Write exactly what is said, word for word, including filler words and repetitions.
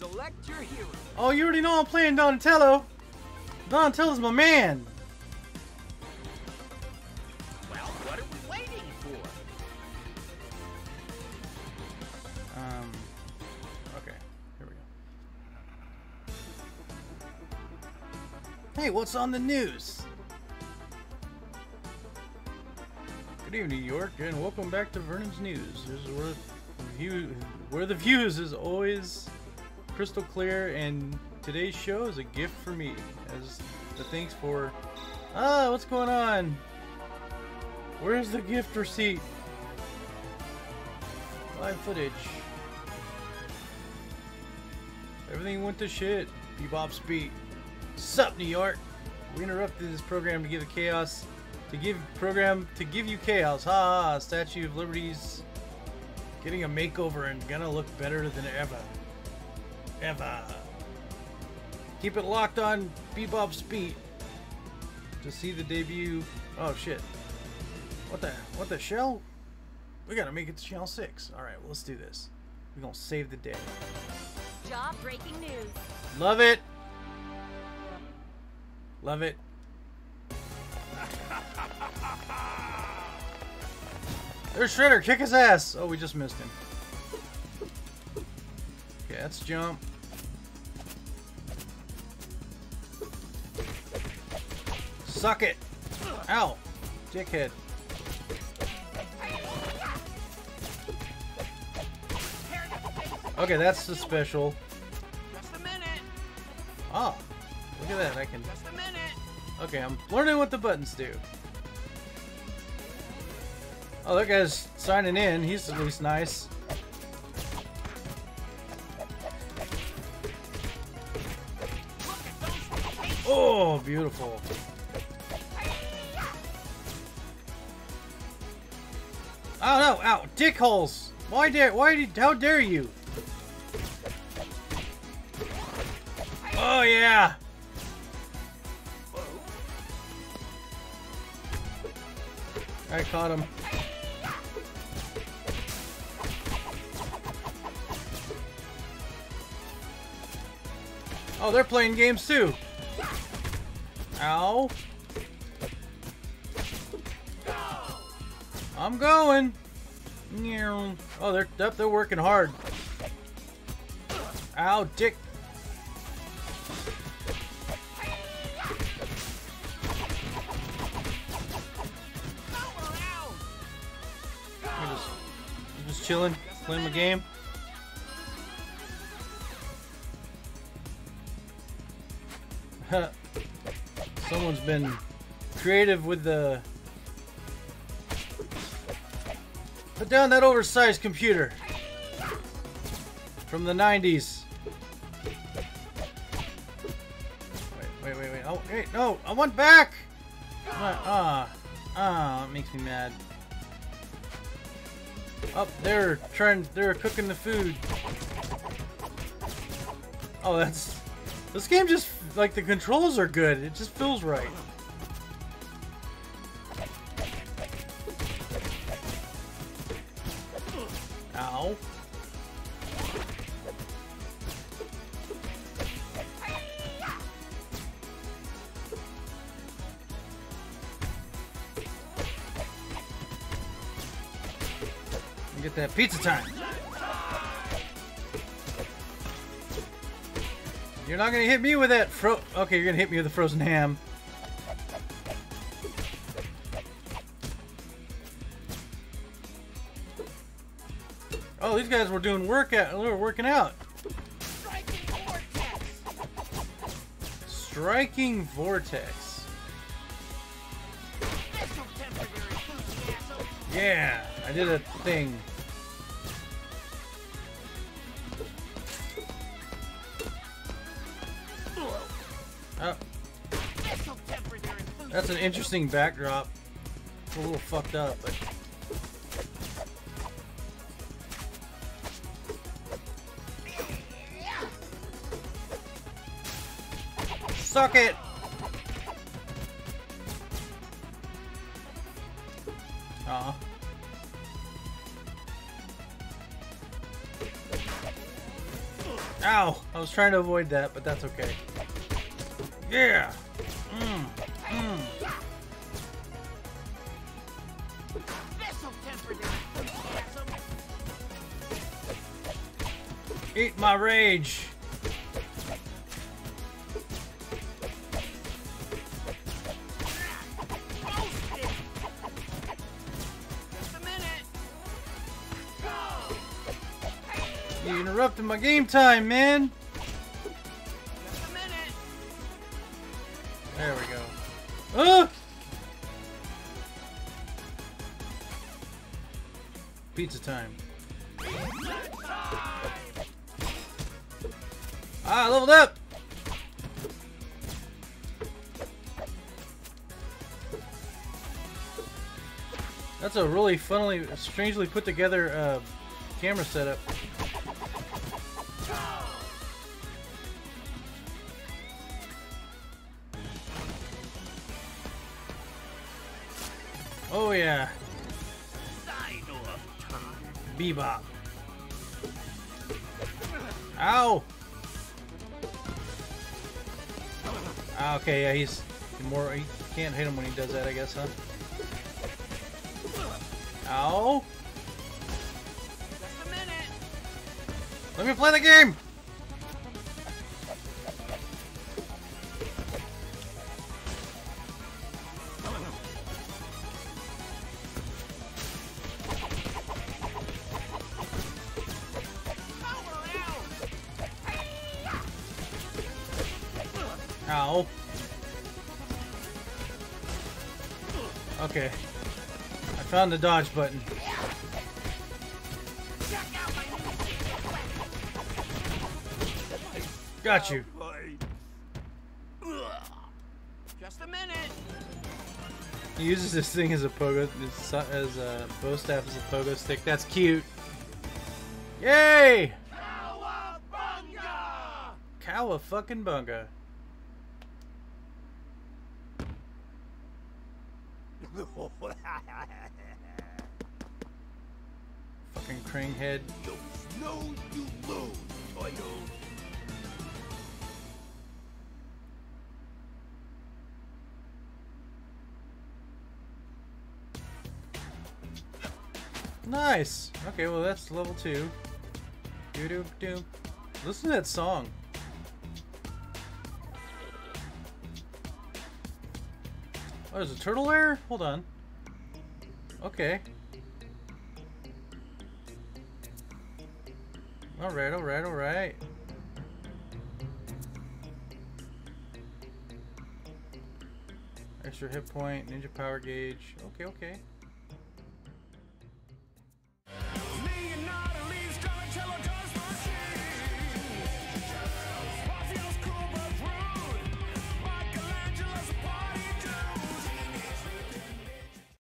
Select your hero. Oh, you already know I'm playing Donatello. Donatello's my man. Well, what are we waiting for? Um. Okay. Here we go. Hey, what's on the news? Good evening, New York, and welcome back to Vernon's News. This is where the view, where the views is always crystal clear, and today's show is a gift for me as the thanks for. Ah, what's going on? Where's the gift receipt? Live footage. Everything went to shit. Bebop's beat. Sup, New York? We interrupted this program to give the chaos. To give program to give you chaos, ha! Ah, Statue of Liberty's getting a makeover and gonna look better than ever, ever. Keep it locked on Bebop's beat to see the debut. Oh shit! What the what the shell? We gotta make it to Channel six. All right, well, let's do this. We're gonna save the day. Job breaking news. Love it. Love it. There's Shredder, kick his ass! Oh, we just missed him. Okay, let's jump. Suck it! Ow! Dickhead. Okay, that's the special. Oh, look at that, I can... Okay, I'm learning what the buttons do. Oh, that guy's signing in. He's at least nice. Oh, beautiful. Oh no! Ow! Dick holes! Why dare? Why did? How dare you? Oh yeah! I caught him. Oh, they're playing games too. Ow. I'm going. Oh, they're up. They're working hard. Ow, dick. Chilling, playing the game. Someone's been creative with the. Put down that oversized computer from the nineties. Wait, wait, wait, wait! Oh, wait! No, I want back. Ah, ah, it makes me mad. Up oh, they're trying, they're cooking the food. Oh, that's, this game just, like, the controls are good. It just feels right. Ow. Get that pizza time. You're not gonna hit me with that fro. Okay, you're gonna hit me with the frozen ham. Oh, these guys were doing workout. They were working out. Striking vortex. Striking vortex. Yeah, I did a thing. Oh. That's an interesting backdrop. It's a little fucked up, but suck it! Uh-huh. Ow! I was trying to avoid that, but that's okay. Yeah! Mmm! Mmm! Eat my rage! You interrupted my game time, man! Just a minute. There we go. Oh! Pizza time. Pizza time. Ah, leveled up! That's a really funnily, strangely put together uh, camera setup. Oh yeah. Bebop. Ow! Okay, yeah, he's more. He can't hit him when he does that, I guess, huh? Ow! Just a minute. Let me play the game. Ow. Okay. I found the dodge button. Got you. Just a minute. He uses this thing as a pogo, as a bow staff, as a pogo stick. That's cute. Yay! Cowabunga! Cowa-fucking-bunga. Fucking Krang head. Don't snow you lose, I know. Nice! Okay, well that's level two. Doo doo doo. Listen to that song. Oh, there's a turtle there? Hold on. Okay. Alright, alright, alright. Extra hit point, ninja power gauge. Okay, okay. Leonardo leaves Donatello.